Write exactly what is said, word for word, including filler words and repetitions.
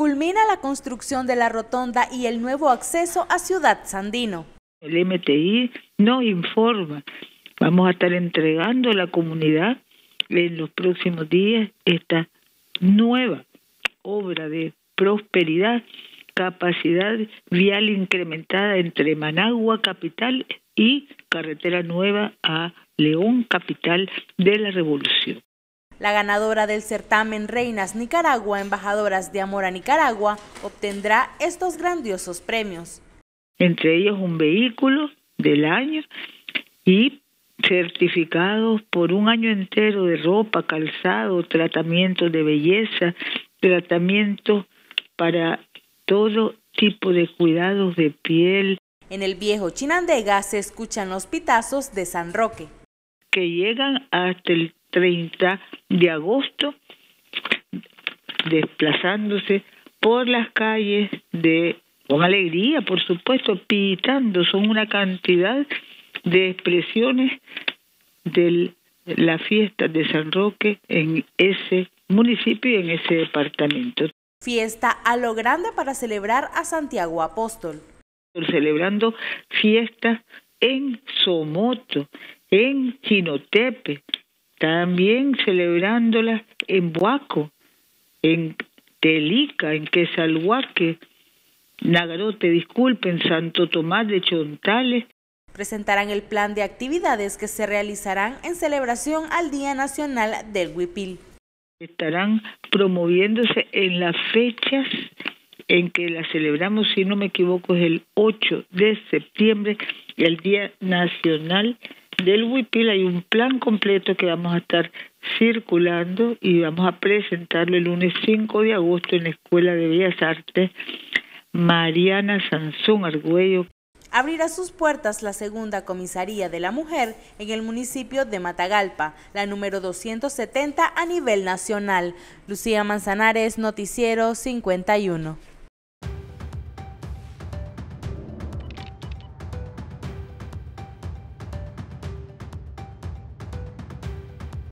culmina la construcción de la rotonda y el nuevo acceso a Ciudad Sandino. El M T I no informa. Vamos a estar entregando a la comunidad en los próximos días esta nueva obra de prosperidad, capacidad vial incrementada entre Managua, capital, y carretera nueva a León, capital de la Revolución. La ganadora del certamen Reinas Nicaragua, Embajadoras de Amor a Nicaragua, obtendrá estos grandiosos premios. Entre ellos un vehículo del año y certificados por un año entero de ropa, calzado, tratamientos de belleza, tratamientos para todo tipo de cuidados de piel. En el viejo Chinandega se escuchan los pitazos de San Roque, que llegan hasta el treinta de agosto, desplazándose por las calles de con alegría, por supuesto, pitando. Son una cantidad de expresiones de la fiesta de San Roque en ese municipio y en ese departamento. Fiesta a lo grande para celebrar a Santiago Apóstol. Celebrando fiestas en Somoto, en Jinotepe, también celebrándolas en Boaco, en Telica, en Quesalhuaque, Nagarote, disculpen, Santo Tomás de Chontales. Presentarán el plan de actividades que se realizarán en celebración al Día Nacional del Huipil. Estarán promoviéndose en las fechas en que la celebramos, si no me equivoco, es el ocho de septiembre, el Día Nacional del Huipil. Hay un plan completo que vamos a estar circulando y vamos a presentarlo el lunes cinco de agosto en la Escuela de Bellas Artes Mariana Sansón Argüello. Abrirá sus puertas la segunda comisaría de la mujer en el municipio de Matagalpa, la número doscientos setenta a nivel nacional. Lucía Manzanares, Noticiero cincuenta y uno.